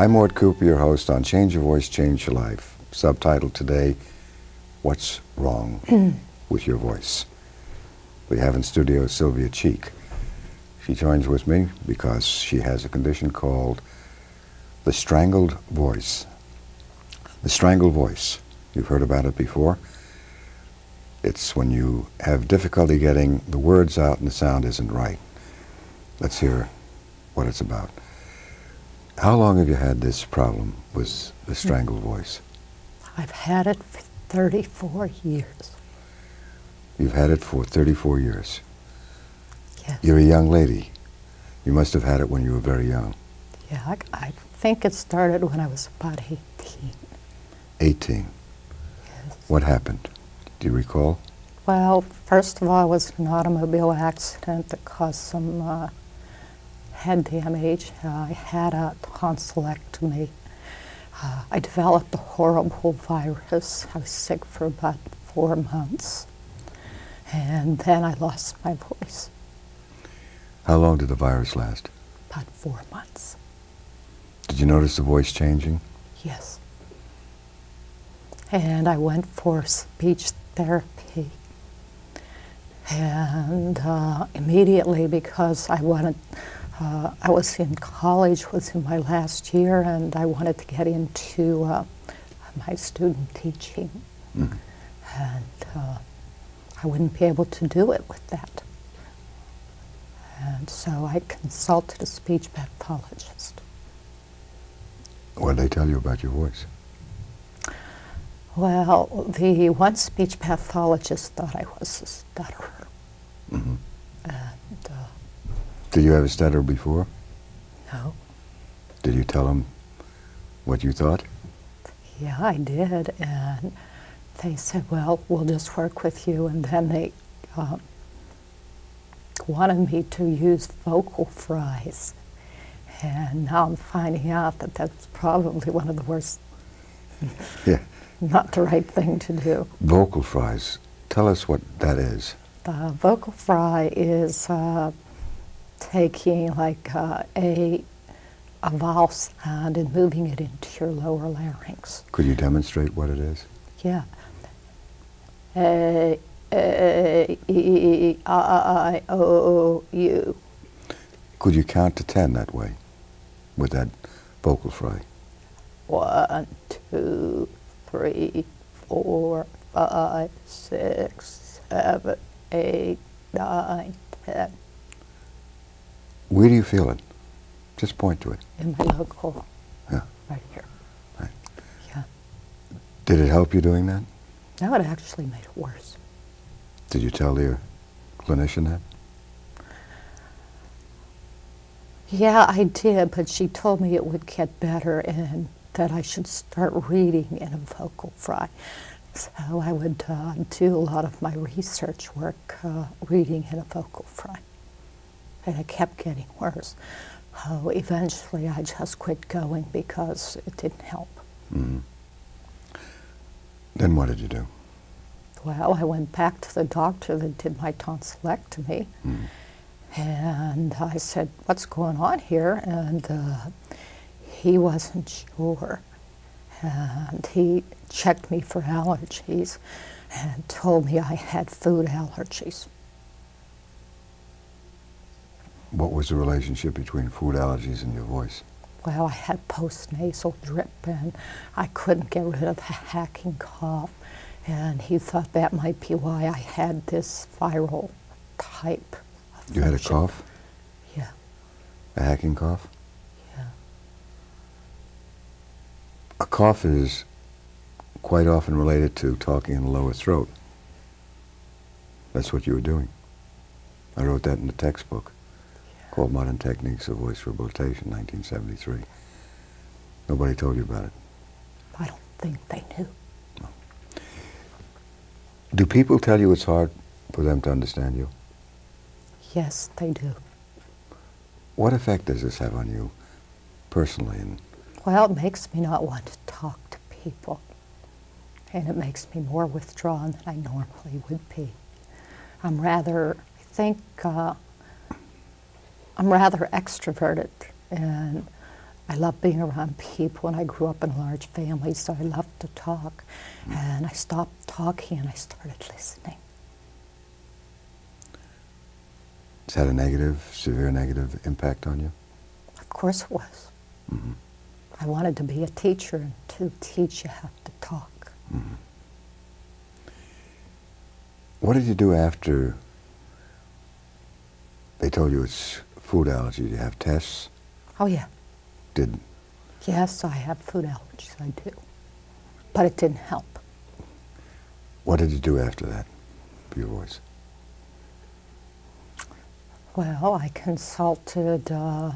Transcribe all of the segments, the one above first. I'm Mort Cooper, your host on Change Your Voice, Change Your Life. Subtitle today, What's Wrong with Your Voice? We have in studio Sylvia Cheek. She joins with me because she has a condition called the Strangled Voice. The Strangled Voice, you've heard about it before. It's when you have difficulty getting the words out and the sound isn't right. Let's hear what it's about. How long have you had this problem with the strangled voice? I've had it for 34 years. You've had it for 34 years? Yes. You're a young lady. You must have had it when you were very young. Yeah, I think it started when I was about 18. 18. Yes. What happened? Do you recall? Well, first of all, it was an automobile accident that caused some head damage. I had a tonsillectomy. I developed a horrible virus. I was sick for about 4 months. And then I lost my voice. How long did the virus last? About 4 months. Did you notice the voice changing? Yes. And I went for speech therapy. And immediately, because I wanted, I was in college, was in my last year, and I wanted to get into my student teaching. Mm-hmm. And I wouldn't be able to do it with that. And so I consulted a speech pathologist. What did they tell you about your voice? Well, the one speech pathologist thought I was a stutterer. Mm-hmm. And, did you have a stutter before? No. Did you tell him what you thought? Yeah, I did. And they said, well, we'll just work with you. And then they wanted me to use vocal fries. And now I'm finding out that that's probably one of the worst. Yeah. Not the right thing to do. Vocal fries. Tell us what that is. Vocal fry is taking like a vowel sound and moving it into your lower larynx. Could you demonstrate what it is? Yeah. A-E-I-O-U. Could you count to 10 that way with that vocal fry? 1, 2. 3, 4, 5, 6, 7, 8, 9, 10. Where do you feel it? Just point to it. In my local. Yeah. Right here. Right. Yeah. Did it help you doing that? No, it actually made it worse. Did you tell your clinician that? Yeah, I did, but she told me it would get better and that I should start reading in a vocal fry. So I would do a lot of my research work reading in a vocal fry. And it kept getting worse. Eventually I just quit going because it didn't help. Mm-hmm. Then what did you do? Well, I went back to the doctor that did my tonsillectomy. Mm-hmm. And I said, what's going on here? And he wasn't sure, and he checked me for allergies and told me I had food allergies. What was the relationship between food allergies and your voice? Well, I had post-nasal drip, and I couldn't get rid of the hacking cough, and he thought that might be why I had this viral type of function. You had a cough? Yeah. A hacking cough? A cough is quite often related to talking in the lower throat. That's what you were doing. I wrote that in the textbook called Modern Techniques of Voice Rehabilitation, 1973. Nobody told you about it. I don't think they knew. No. Do people tell you it's hard for them to understand you? Yes, they do. What effect does this have on you personally? Well, it makes me not want to talk to people, and it makes me more withdrawn than I normally would be. I'm rather extroverted, and I loved being around people, and I grew up in a large family, so I loved to talk. And I stopped talking and I started listening. It's had a negative, severe negative impact on you? Of course it was. Mm-hmm. I wanted to be a teacher, and to teach you have to talk. Mm-hmm. What did you do after they told you it's food allergy? Did you have tests? Oh, yeah. Did? Yes, I have food allergies, I do. But it didn't help. What did you do after that for your voice? Well, I consulted, I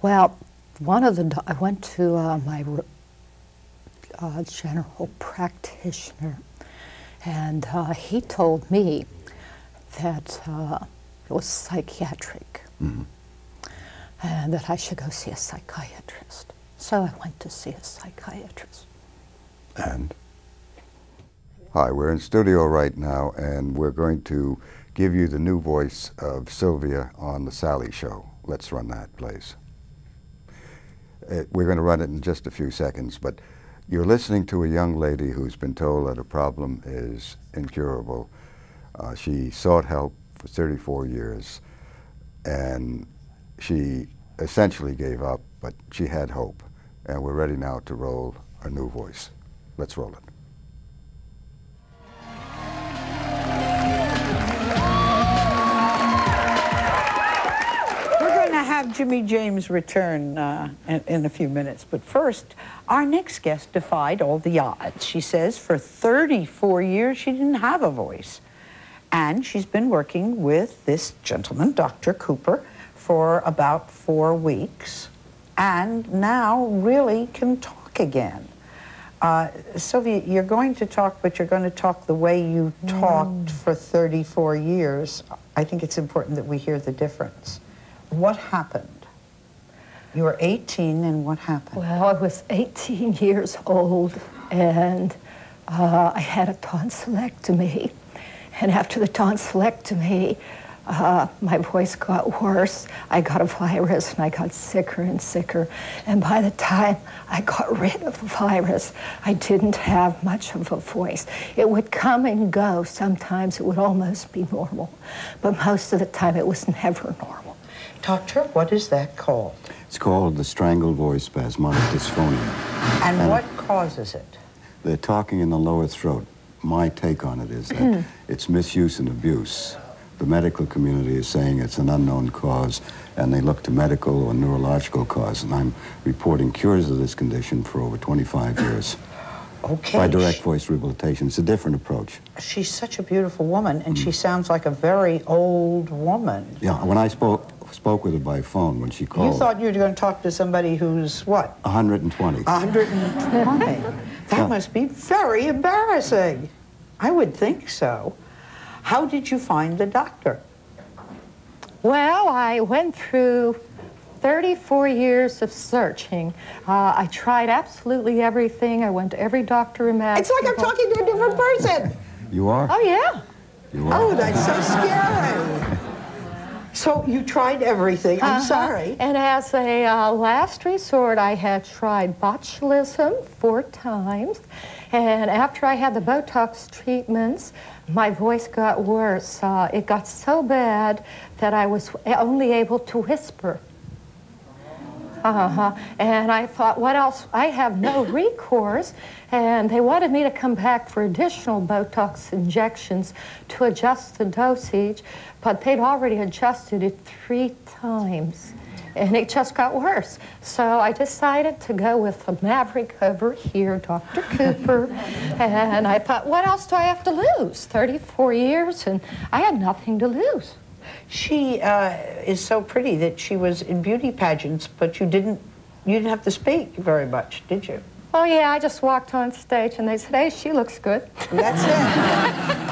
went to my general practitioner, and he told me that it was psychiatric, mm-hmm. and that I should go see a psychiatrist. So I went to see a psychiatrist. And? Hi, we're in studio right now, and we're going to give you the new voice of Sylvia on The Sally Show. Let's run that, please. We're going to run it in just a few seconds, but you're listening to a young lady who's been told that a problem is incurable. She sought help for 34 years, and she essentially gave up, but she had hope. And we're ready now to roll our new voice. Let's roll it. Have Jimmy James return in a few minutes, but first, our next guest defied all the odds. She says for 34 years she didn't have a voice, and she's been working with this gentleman, Dr. Cooper, for about 4 weeks, and now really can talk again. Sylvia, you're going to talk, but you're going to talk the way you talked for 34 years. I think it's important that we hear the difference. What happened? You were 18, and what happened? Well, I was 18 years old, and I had a tonsillectomy. And after the tonsillectomy, my voice got worse. I got a virus, and I got sicker and sicker. And by the time I got rid of the virus, I didn't have much of a voice. It would come and go. Sometimes it would almost be normal, but most of the time it was never normal. Doctor, what is that called? It's called the Strangled Voice, spasmodic dysphonia. And what causes it? They're talking in the lower throat. My take on it is that it's misuse and abuse. The medical community is saying it's an unknown cause, and they look to medical or neurological cause, and I'm reporting cures of this condition for over 25 years. Okay. By Direct Voice Rehabilitation. It's a different approach. She's such a beautiful woman, and she sounds like a very old woman. Yeah, when I spoke with her by phone when she called. You thought you were going to talk to somebody who's what? 120. 120. That must be very embarrassing. I would think so. How did you find the doctor? Well, I went through 34 years of searching. I tried absolutely everything. I went to every doctor imaginable. It's like I'm talking to a different person. You are? Oh, yeah. You are? Oh, that's so scary. So you tried everything, I'm sorry. And as a last resort, I had tried botulism 4 times. And after I had the Botox treatments, my voice got worse. It got so bad that I was only able to whisper. And I thought, what else? I have no recourse. And they wanted me to come back for additional Botox injections to adjust the dosage, but they'd already adjusted it 3 times, and it just got worse. So I decided to go with the maverick over here, Dr. Cooper, and I thought, what else do I have to lose? 34 years, and I had nothing to lose. She is so pretty that she was in beauty pageants, but you didn't have to speak very much, did you? Oh, yeah, I just walked on stage, and they said, hey, she looks good. That's it.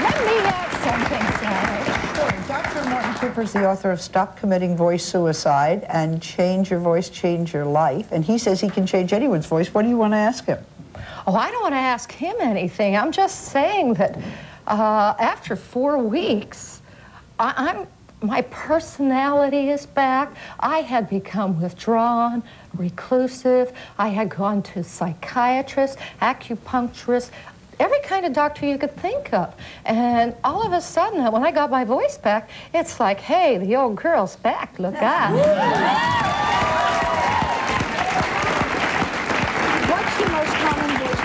Let me add something, Sally. Sure. Dr. Mort Cooper is the author of Stop Committing Voice Suicide and Change Your Voice, Change Your Life. And he says he can change anyone's voice. What do you want to ask him? Oh, I don't want to ask him anything. I'm just saying that after 4 weeks, My personality is back. I had become withdrawn, reclusive. I had gone to psychiatrists, acupuncturists, every kind of doctor you could think of. And all of a sudden, when I got my voice back, it's like, hey, the old girl's back, look out. What's the most common voice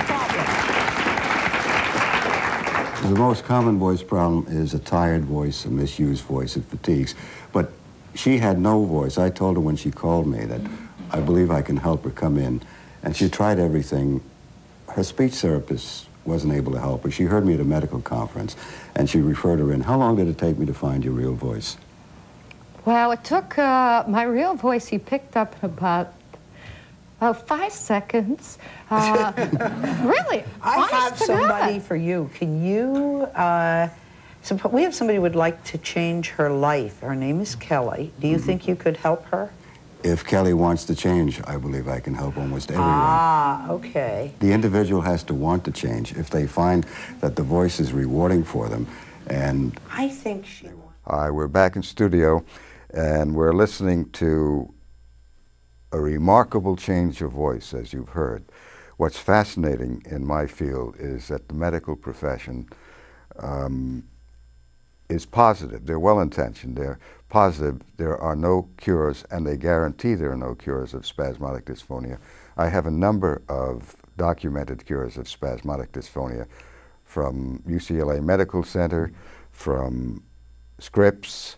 problem? The most common voice problem is a tired voice, a misused voice, it fatigues. But she had no voice. I told her when she called me that I believe I can help her come in. And she tried everything. Her speech therapist wasn't able to help her. She heard me at a medical conference, and she referred her in. How long did it take me to find your real voice? Well, it took my real voice he picked up in about 5 seconds. Really? I have somebody for you. Can you... we have somebody who would like to change her life. Her name is Kelly. Do you think you could help her? If Kelly wants to change, I believe I can help almost everyone. Ah, okay. The individual has to want to change if they find that the voice is rewarding for them, and... I think she wants. We're back in studio, and we're listening to a remarkable change of voice, as you've heard. What's fascinating in my field is that the medical profession is positive. They're well-intentioned. They're positive. There are no cures, and they guarantee there are no cures of spasmodic dysphonia. I have a number of documented cures of spasmodic dysphonia from UCLA Medical Center, from Scripps,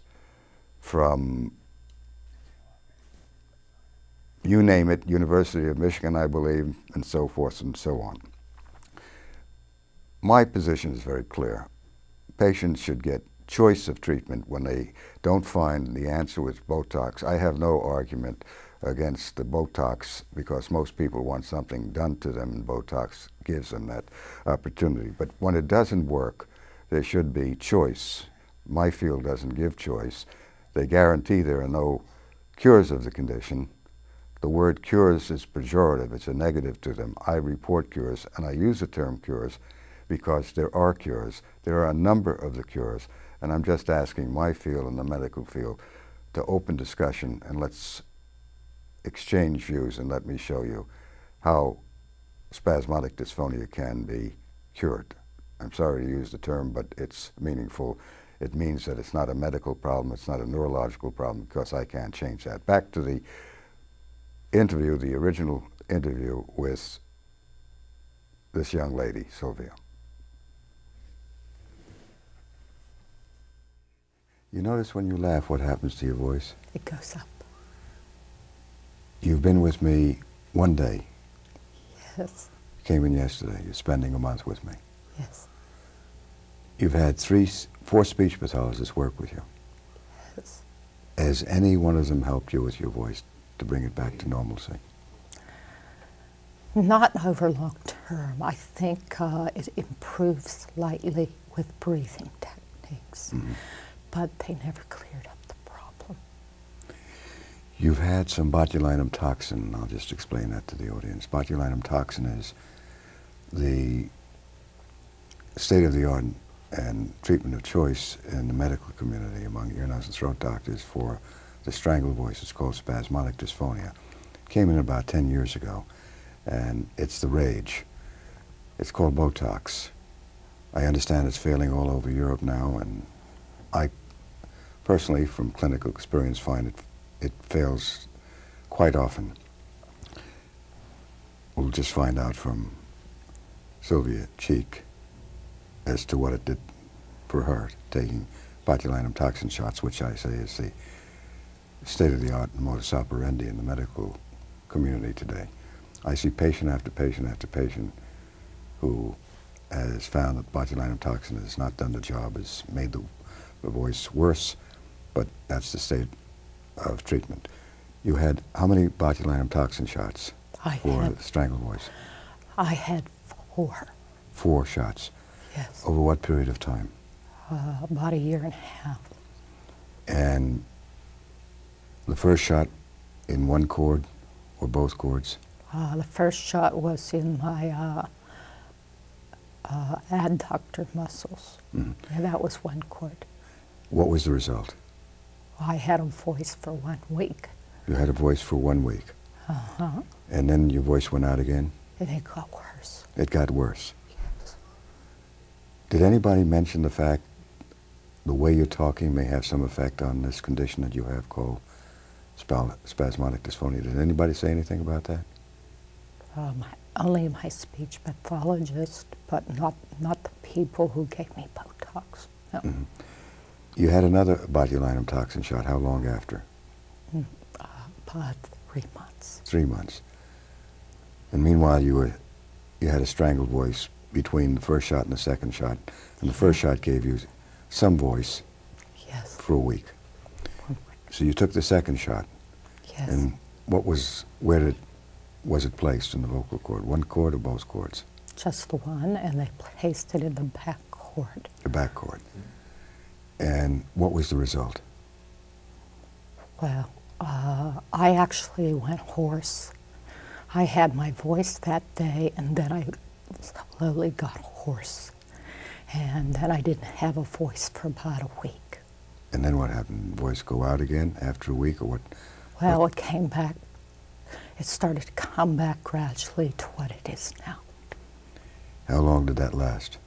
from you name it, University of Michigan, I believe, and so forth and so on. My position is very clear. Patients should get choice of treatment when they don't find the answer with Botox. I have no argument against the Botox because most people want something done to them, and Botox gives them that opportunity. But when it doesn't work, there should be choice. My field doesn't give choice. They guarantee there are no cures of the condition. The word cures is pejorative. It's a negative to them. I report cures, and I use the term cures because there are cures. There are a number of the cures. And I'm just asking my field and the medical field to open discussion, and let's exchange views, and let me show you how spasmodic dysphonia can be cured. I'm sorry to use the term, but it's meaningful. It means that it's not a medical problem, it's not a neurological problem, because I can't change that. Back to the interview, the original interview with this young lady, Sylvia. You notice when you laugh what happens to your voice? It goes up. You've been with me one day. Yes. You came in yesterday. You're spending a month with me. Yes. You've had four speech pathologists work with you. Yes. Has any one of them helped you with your voice to bring it back to normalcy? Not over long term. I think it improves slightly with breathing techniques. But they never cleared up the problem. You've had some botulinum toxin. I'll just explain that to the audience. Botulinum toxin is the state-of-the-art and treatment of choice in the medical community among ear, nose, and throat doctors for the strangled voice. It's called spasmodic dysphonia. It came in about 10 years ago, and it's the rage. It's called Botox. I understand it's failing all over Europe now, and I personally, from clinical experience, find it fails quite often. We'll just find out from Sylvia Cheek as to what it did for her, taking botulinum toxin shots, which I say is the state-of-the-art modus operandi in the medical community today. I see patient after patient after patient who has found that botulinum toxin has not done the job, has made the voice worse, but that's the state of treatment. You had how many botulinum toxin shots for the strangled voice? I had four. Four shots? Yes. Over what period of time? About a year and a half. And the first shot in one cord or both cords? The first shot was in my adductor muscles. And that was one cord. What was the result? I had a voice for 1 week. You had a voice for 1 week. Uh-huh. And then your voice went out again? And it got worse. It got worse. Yes. Did anybody mention the fact the way you're talking may have some effect on this condition that you have called spasmodic dysphonia? Did anybody say anything about that? Only my speech pathologist, but not the people who gave me Botox. No. Mm-hmm. You had another botulinum toxin shot. How long after? About 3 months. 3 months. And meanwhile, you had a strangled voice between the first shot and the second shot, and the first shot gave you some voice. Yes. For a week. 1 week. So you took the second shot. Yes. And what was was it placed in the vocal cord? One cord or both cords? Just the one, and they placed it in the back cord. The back cord. And what was the result? Well, I actually went hoarse. I had my voice that day, and then I slowly got hoarse. And then I didn't have a voice for about a week. And then what happened? The voice go out again after a week, or what? Well, it came back. It started to come back gradually to what it is now. How long did that last?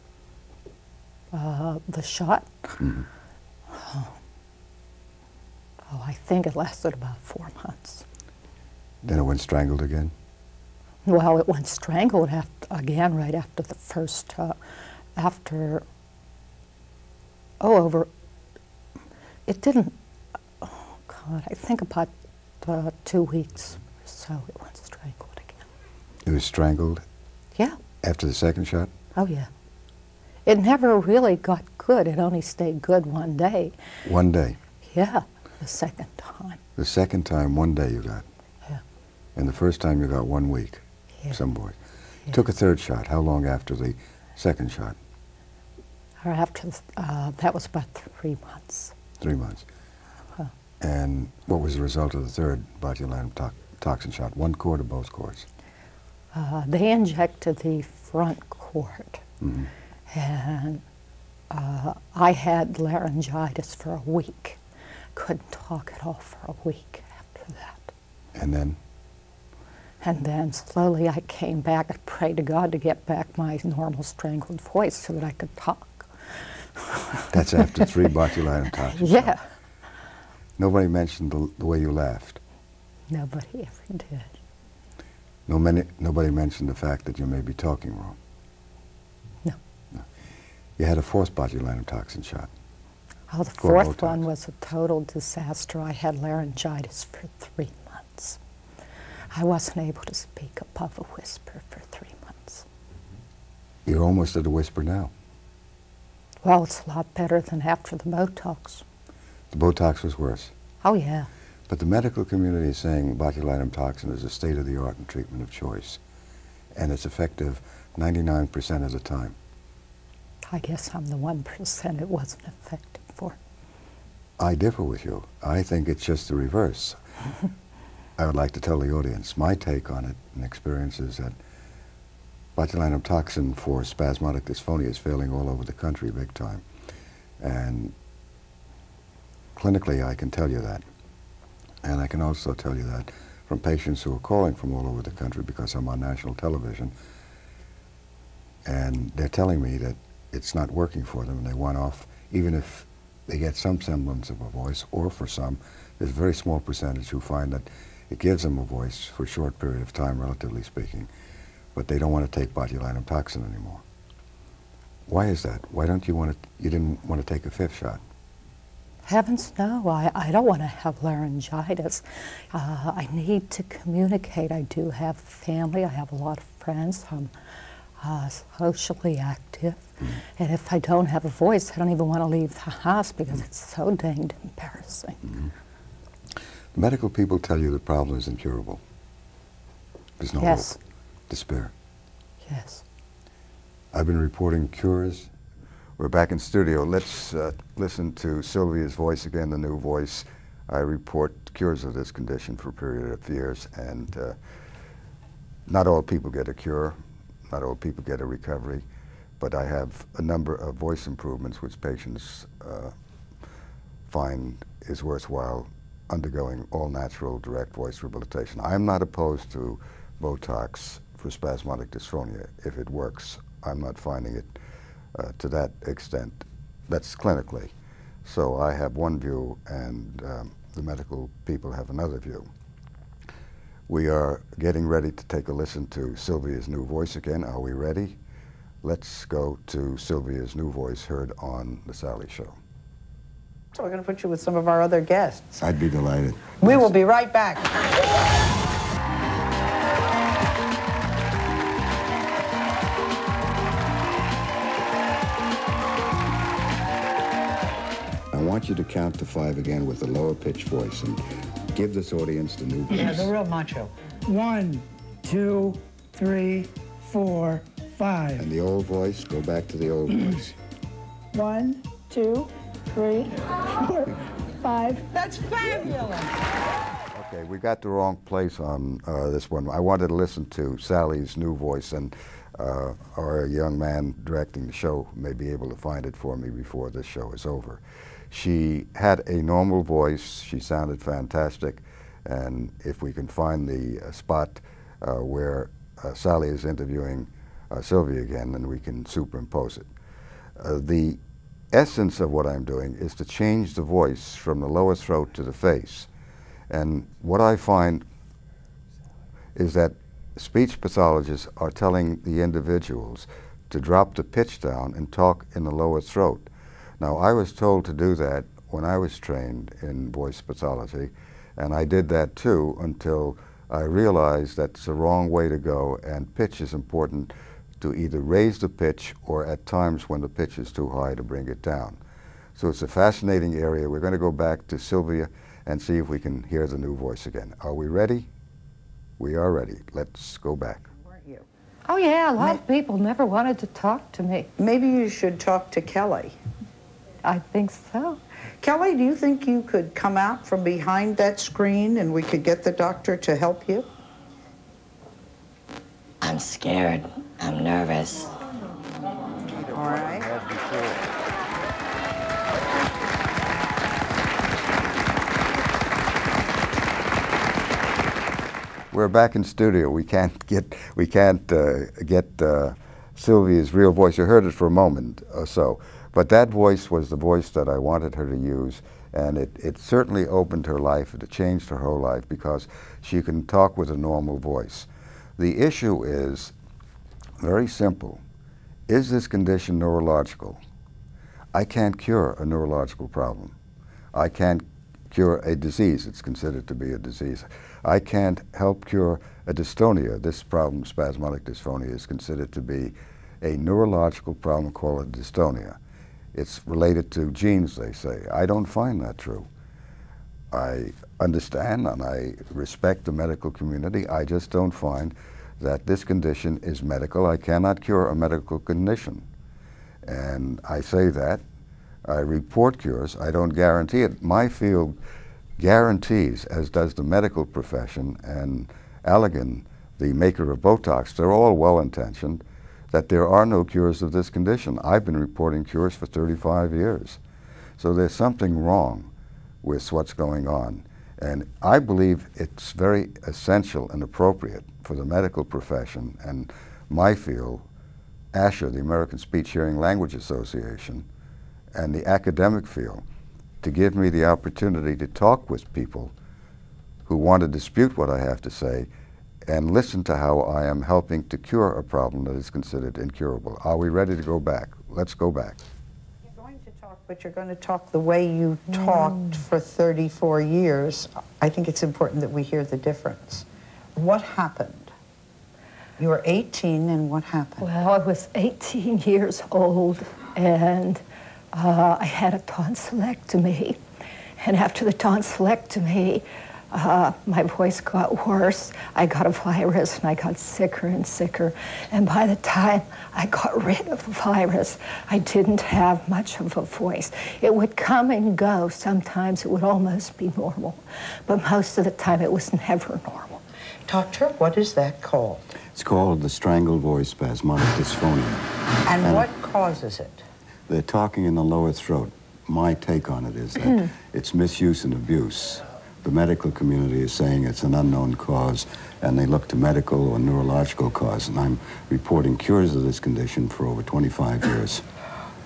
The shot? Mm-hmm. I think it lasted about 4 months. Then it went strangled again? Well, it went strangled again right after the first, I think about 2 weeks or so it went strangled again. It was strangled? Yeah. After the second shot? Oh, yeah. It never really got good. It only stayed good 1 day. 1 day? Yeah. The second time. The second time, 1 day you got. Yeah. And the first time you got 1 week. Yeah. Some boy. Yeah. Took a third shot. How long after the second shot? Or after that was about 3 months. 3 months. Uh-huh. And what was the result of the third botulinum toxin shot? One cord or both cords? They injected the front cord. Mm-hmm. And I had laryngitis for a week. Couldn't talk at all for a week after that. And then? And then slowly I came back. I prayed to God to get back my normal strangled voice so that I could talk. That's after 3 botulinum toxins. Yeah. So. Nobody mentioned the way you laughed. Nobody ever did. Nobody mentioned the fact that you may be talking wrong. No. You had a fourth botulinum toxin shot. Oh, the fourth one was a total disaster. I had laryngitis for 3 months. I wasn't able to speak above a whisper for 3 months. You're almost at a whisper now. Well, it's a lot better than after the Botox. The Botox was worse. Oh, yeah. But the medical community is saying botulinum toxin is a state-of-the-art and treatment of choice, and it's effective 99% of the time. I guess I'm the 1% it wasn't effective. I differ with you. I think it's just the reverse. I would like to tell the audience my take on it and experience is that botulinum toxin for spasmodic dysphonia is failing all over the country big time. And clinically I can tell you that. And I can also tell you that from patients who are calling from all over the country because I'm on national television and they're telling me that it's not working for them and they want off even if they get some semblance of a voice, or for some, there's a very small percentage who find that it gives them a voice for a short period of time, relatively speaking, but they don't want to take botulinum toxin anymore. Why is that? Why don't you want to, you didn't want to take a fifth shot? Heavens no, I don't want to have laryngitis. I need to communicate. I do have family, I have a lot of friends. Socially active, and if I don't have a voice, I don't even want to leave the house because it's so danged embarrassing. The medical people tell you the problem is incurable. There's no hope. Despair. Yes. I've been reporting cures. We're back in studio. Let's listen to Sylvia's voice again, the new voice. I report cures of this condition for a period of years, and not all people get a cure. Not all people get a recovery, but I have a number of voice improvements which patients find is worthwhile undergoing all-natural direct voice rehabilitation. I'm not opposed to Botox for spasmodic dysphonia if it works. I'm not finding it to that extent. That's clinically. So I have one view, and the medical people have another view. We are getting ready to take a listen to Sylvia's new voice again. Are we ready? Let's go to Sylvia's new voice heard on The Sally Show. So we're going to put you with some of our other guests. I'd be delighted. We will be right back. I want you to count to 5 again with a lower pitch voice and give this audience the new voice. Yeah, the real macho. 1, 2, 3, 4, 5. And the old voice, go back to the old voice. 1, 2, 3, 4, 5. That's fabulous. Okay, we got the wrong place on this one. I wanted to listen to Sally's new voice, and our young man directing the show may be able to find it for me before this show is over. She had a normal voice. She sounded fantastic. And if we can find the spot where Sally is interviewing Sylvia again, then we can superimpose it. The essence of what I'm doing is to change the voice from the lower throat to the face. And what I find is that speech pathologists are telling the individuals to drop the pitch down and talk in the lower throat. Now, I was told to do that when I was trained in voice pathology, and I did that too until I realized that's the wrong way to go, and pitch is important to either raise the pitch or at times when the pitch is too high to bring it down. So it's a fascinating area. We're going to go back to Sylvia and see if we can hear the new voice again. Are we ready? We are ready. Let's go back. Weren't you? Oh yeah, a lot of people never wanted to talk to me. Maybe you should talk to Kelly. I think so. Kelly, do you think you could come out from behind that screen and we could get the doctor to help you? I'm scared. I'm nervous. All right. We're back in studio. We can't get Sylvia's real voice. You heard it for a moment or so, but that voice was the voice that I wanted her to use, and it certainly opened her life. It changed her whole life because she can talk with a normal voice. The issue is very simple. Is this condition neurological? I can't cure a neurological problem. I can't cure a disease. It's considered to be a disease. I can't help cure a dystonia. This problem, spasmodic dysphonia, is considered to be a neurological problem called a dystonia. It's related to genes, they say. I don't find that true. I understand and I respect the medical community. I just don't find that this condition is medical. I cannot cure a medical condition. And I say that. I report cures. I don't guarantee it. My field guarantees, as does the medical profession, and Allergan, the maker of Botox, they're all well-intentioned, that there are no cures of this condition. I've been reporting cures for 35 years. So there's something wrong with what's going on. And I believe it's very essential and appropriate for the medical profession and my field, ASHA, the American Speech Hearing Language Association, and the academic field, to give me the opportunity to talk with people who want to dispute what I have to say and listen to how I am helping to cure a problem that is considered incurable. Are we ready to go back? Let's go back. But you're going to talk the way you talked for 34 years. I think it's important that we hear the difference. What happened? You were 18, and what happened? Well, I was 18 years old, and I had a tonsillectomy. And after the tonsillectomy, my voice got worse. I got a virus, and I got sicker and sicker. And by the time I got rid of the virus, I didn't have much of a voice. It would come and go. Sometimes it would almost be normal. But most of the time, it was never normal. Doctor, what is that called? It's called the Strangled Voice, spasmodic dysphonia. And what causes it? They're talking in the lower throat. my take on it is that it's misuse and abuse. The medical community is saying it's an unknown cause, and they look to medical or neurological cause, and I'm reporting cures of this condition for over 25 years.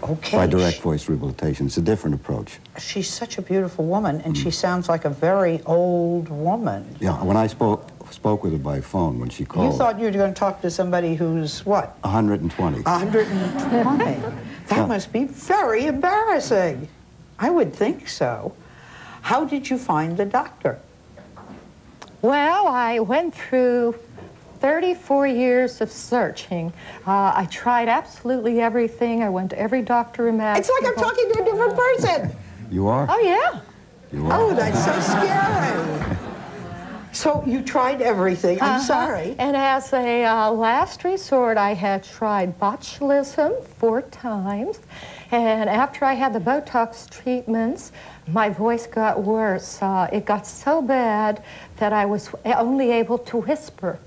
Okay. By Direct Voice Rehabilitation. It's a different approach. She's such a beautiful woman, and she sounds like a very old woman. Yeah, when I spoke with her by phone, when she called. You thought you were going to talk to somebody who's what? 120. 120. That must be very embarrassing. I would think so. How did you find the doctor? Well, I went through 34 years of searching. I tried absolutely everything. I went to every doctor imaginable. It's like I'm talking to a different person. You are? Oh, yeah. You are? Oh, that's so scary. So you tried everything. I'm sorry. And as a last resort, I had tried botulism 4 times. And after I had the Botox treatments, my voice got worse. It got so bad that I was only able to whisper.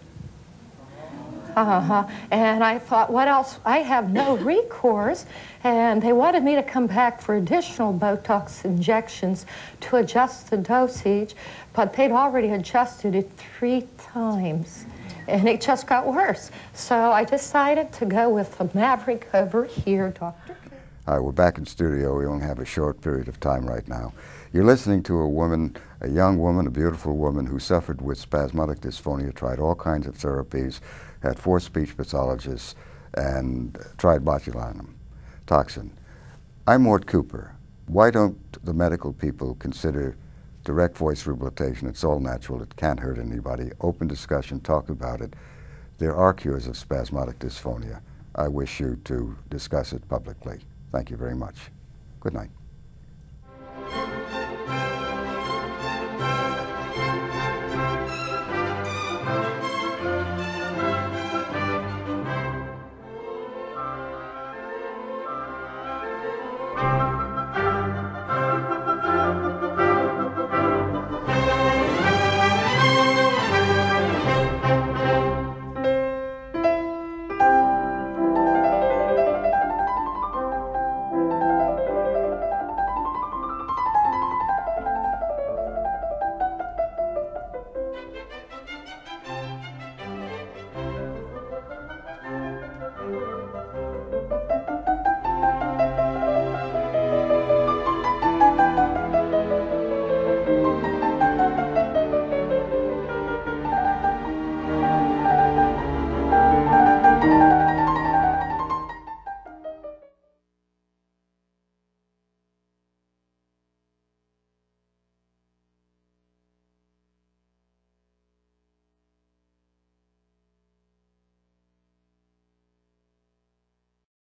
And I thought, what else? I have no recourse. And they wanted me to come back for additional Botox injections to adjust the dosage, but they'd already adjusted it 3 times. And it just got worse. So I decided to go with the Maverick over here, Doctor. All right, we're back in studio. We only have a short period of time right now. You're listening to a woman, a young woman, a beautiful woman who suffered with spasmodic dysphonia, tried all kinds of therapies, had 4 speech pathologists, and tried botulinum toxin. I'm Mort Cooper. Why don't the medical people consider direct voice rehabilitation? It's all natural. It can't hurt anybody. Open discussion. Talk about it. There are cures of spasmodic dysphonia. I wish you to discuss it publicly. Thank you very much. Good night.